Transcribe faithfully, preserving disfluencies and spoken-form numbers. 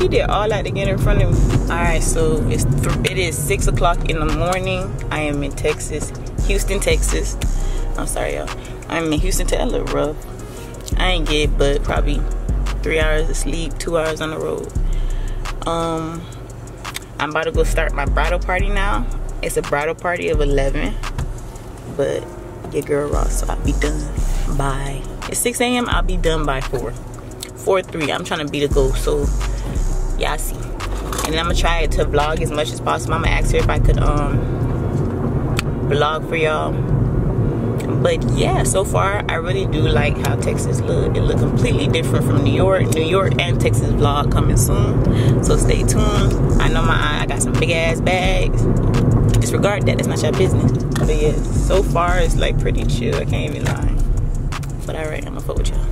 We did all that again in front of me. Alright, so it's th it is six o'clock in the morning. I am in Texas, Houston, Texas. I'm sorry, y'all. I'm in Houston, Texas. I look rough. I ain't get but probably three hours of sleep, two hours on the road. Um, I'm about to go start my bridal party now. It's a bridal party of eleven. But your girl Ross, so I'll be done by, it's six A M I'll be done by four, four three. I'm trying to beat a goal, so y'all see. And then I'm gonna try to vlog as much as possible. I'm gonna ask her if I could um vlog for y'all. But yeah, so far I really do like how Texas look. It look completely different from New York. New York and Texas vlog coming soon, so stay tuned. I know my eye, I got some big ass bags. Disregard that, that's not your business. But yeah, so far it's like pretty chill, I can't even lie. But alright, I'm gonna fuck with y'all.